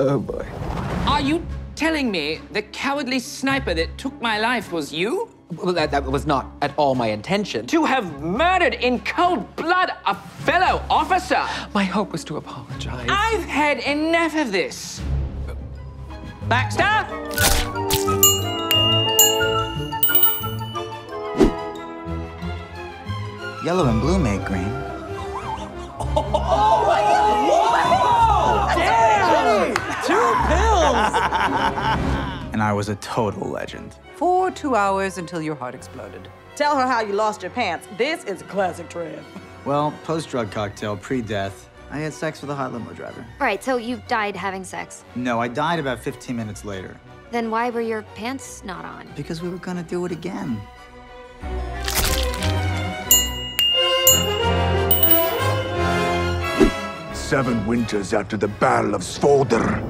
Oh, boy. Are you telling me the cowardly sniper that took my life was you? Well, that was not at all my intention. To have murdered in cold blood a fellow officer! My hope was to apologize. I've had enough of this. Baxter? Yellow and blue make green. Oh my God! Whoa! Damn! 2 pills! And I was a total legend. For 2 hours until your heart exploded. Tell her how you lost your pants. This is a classic trip. Well, post-drug cocktail, pre-death, I had sex with a hot limo driver. Right, so you died having sex? No, I died about 15 minutes later. Then why were your pants not on? Because we were gonna do it again. Seven winters after the Battle of Svolder,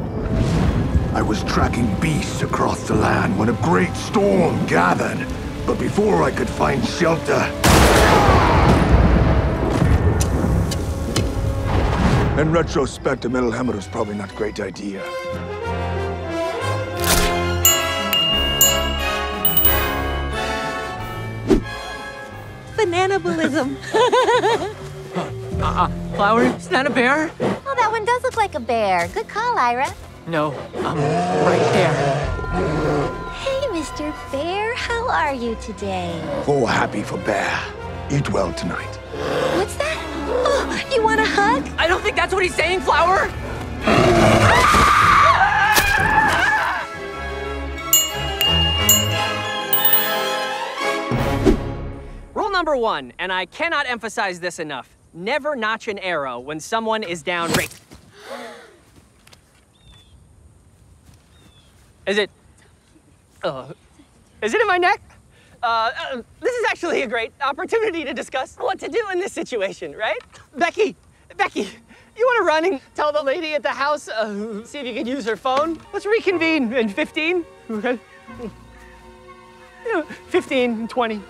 I was tracking beasts across the land when a great storm gathered. But before I could find shelter, in retrospect, a metal hammer was probably not a great idea. Bananabalism. Flower, is that a bear? Oh, that one does look like a bear. Good call, Ira. No, I'm right there. Hey, Mr. Bear, how are you today? Oh, happy for Bear. Eat well tonight. What's that? Oh, you want a hug? I don't think that's what he's saying, Flower. Rule number 1, and I cannot emphasize this enough. Never notch an arrow when someone is down right. Is it in my neck? This is actually a great opportunity to discuss what to do in this situation, right? Becky, you wanna run and tell the lady at the house, see if you could use her phone? Let's reconvene in 15, okay? 15, 20.